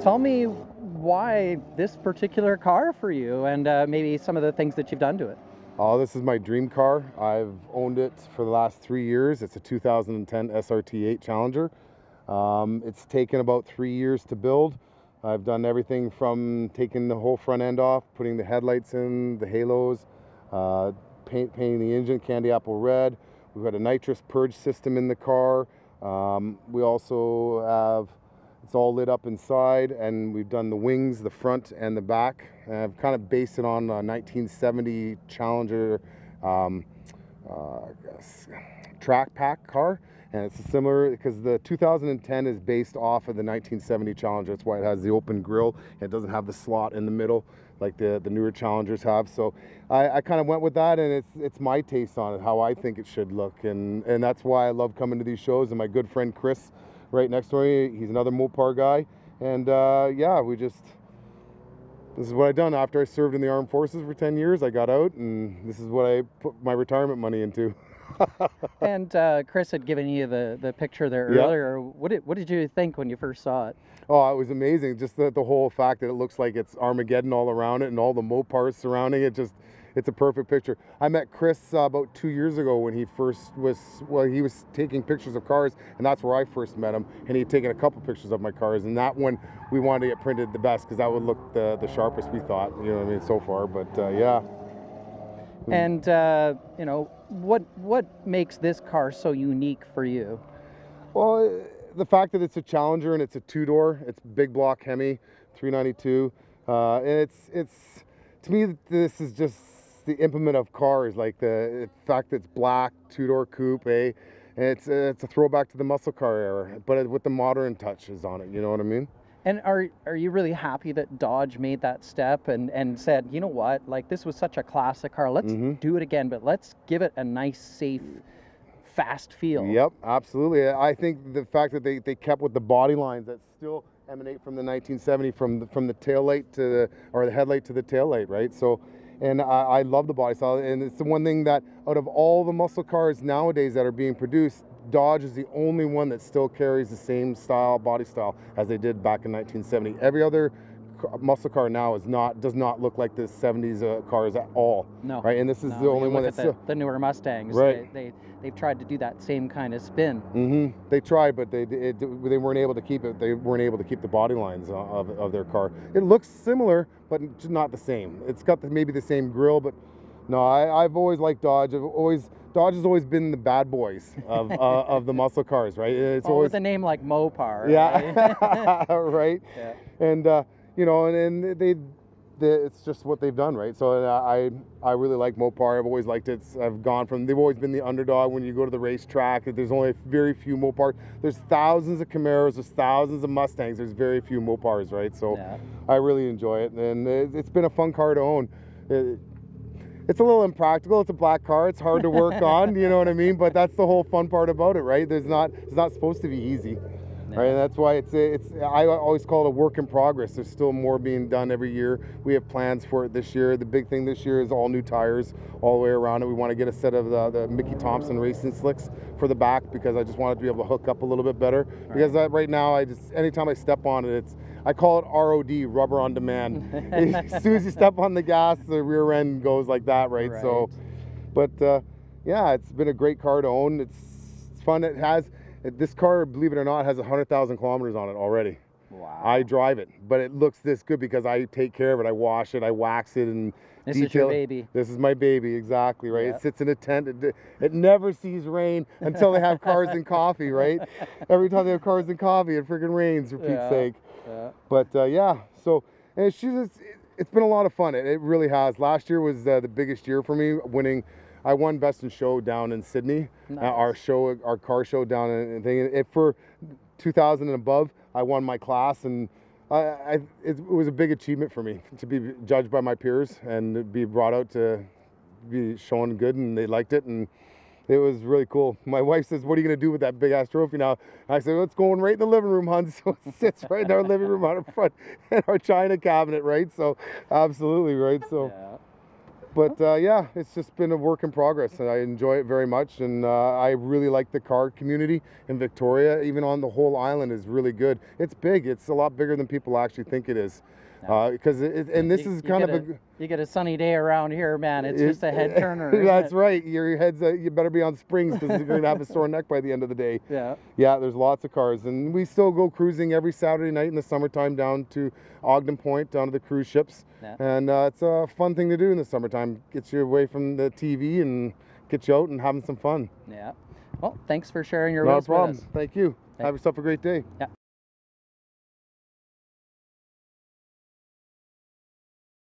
Tell me why this particular car for you, and maybe some of the things that you've done to it. This is my dream car. I've owned it for the last 3 years. It's a 2010 SRT8 Challenger. It's taken about 3 years to build. I've done everything from taking the whole front end off, putting the headlights in, the halos, painting the engine candy apple red. We've got a nitrous purge system in the car. We also have, it's all lit up inside, and we've done the wings, the front and the back. And I've kind of based it on a 1970 Challenger track pack car. And it's similar because the 2010 is based off of the 1970 Challenger. That's why it has the open grille. It doesn't have the slot in the middle like the newer Challengers have. So I kind of went with that, and it's my taste on it, how I think it should look. And that's why I love coming to these shows. And my good friend Chris right next to me, he's another Mopar guy. And yeah, this is what I done. After I served in the armed forces for 10 years, I got out, and this is what I put my retirement money into. And Chris had given you the picture there earlier. What did you think when you first saw it? Oh, it was amazing. Just the whole fact that it looks like it's Armageddon all around it, and all the Mopars surrounding it. Just, it's a perfect picture. I met Chris about 2 years ago when he first was, well, he was taking pictures of cars, and that's where I first met him. And he had taken a couple pictures of my cars, and that one we wanted to get printed the best because that would look the sharpest, we thought, you know what I mean, so far. But yeah. And you know, what makes this car so unique for you? Well, the fact that it's a Challenger and it's a two-door, it's big block Hemi 392, and it's to me, this is just the implement of cars, like the fact that it's black, two-door coupe, eh? And it's a throwback to the muscle car era, but with the modern touches on it, you know what I mean? And are you really happy that Dodge made that step and said, you know what, like, this was such a classic car, let's do it again, but let's give it a nice, safe, fast feel? Yep, absolutely. I think the fact that they kept with the body lines that still emanate from the 1970, from the taillight to the, or the headlight to the taillight, right? So, and I love the body style, and it's the one thing that out of all the muscle cars nowadays that are being produced, Dodge is the only one that still carries the same style, body style, as they did back in 1970. Every other muscle car now does not look like the 70s cars at all. No. Right? And this is the only one that's still, the newer Mustangs. Right. They've tried to do that same kind of spin. Mm-hmm. They tried, but they weren't able to keep it. They weren't able to keep the body lines of their car. It looks similar, but not the same. It's got maybe the same grille, but no, I've always liked Dodge. Dodge has always been the bad boys of the muscle cars, right? It's always with a name like Mopar. Yeah, right. Right? Yeah. And you know, and it's just what they've done, right? So I really like Mopar. I've always liked it. They've always been the underdog when you go to the racetrack. There's only very few Mopars. There's thousands of Camaros. There's thousands of Mustangs. There's very few Mopars, right? So yeah. I really enjoy it, and it's been a fun car to own. It's a little impractical. It's a black car. It's hard to work on, you know what I mean? But that's the whole fun part about it, right? It's not supposed to be easy, right? And that's why I always call it a work in progress. There's still more being done every year. We have plans for it this year. The big thing this year is all new tires all the way around it. We want to get a set of the Mickey Thompson racing slicks for the back, because I just want it to be able to hook up a little bit better. Because right now, anytime I step on it, I call it ROD, rubber on demand. As soon as you step on the gas, the rear end goes like that, right? So, but yeah, it's been a great car to own. It's fun. This car, believe it or not, has 100,000 kilometers on it already. Wow. I drive it, but it looks this good because I take care of it. I wash it, I wax it, and this detail. This is your baby. This is my baby, exactly, right? Yep. It sits in a tent. It never sees rain until they have Cars and Coffee, right? Every time they have Cars and Coffee, it freaking rains, for Pete's sake. Yeah. But yeah, so and it's been a lot of fun. It really has. Last year was the biggest year for me, winning. I won Best in Show down in Sydney. Nice. Our car show down in thing. It for 2,000 and above, I won my class, and it was a big achievement for me to be judged by my peers and be brought out to be showing good, and they liked it, and it was really cool. My wife says, "What are you going to do with that big ass trophy now?" And I said, "Well, it's going right in the living room, hon." So it sits right in our living room out in front in our china cabinet, right? So absolutely, right? So yeah. But yeah, it's just been a work in progress, and I enjoy it very much. And I really like the car community in Victoria. Even on the whole island is really good. It's big. It's a lot bigger than people actually think it is. Because you get a sunny day around here, man. It's just a head turner. That's right. Your head's you better be on springs, because you're going to have a sore neck by the end of the day. Yeah. Yeah. There's lots of cars, and we still go cruising every Saturday night in the summertime down to Ogden Point, down to the cruise ships, and it's a fun thing to do in the summertime. Gets you away from the TV and gets you out and having some fun. Yeah. Well, thanks for sharing your wisdom. No problem. Thank you. Have yourself a great day. Yeah.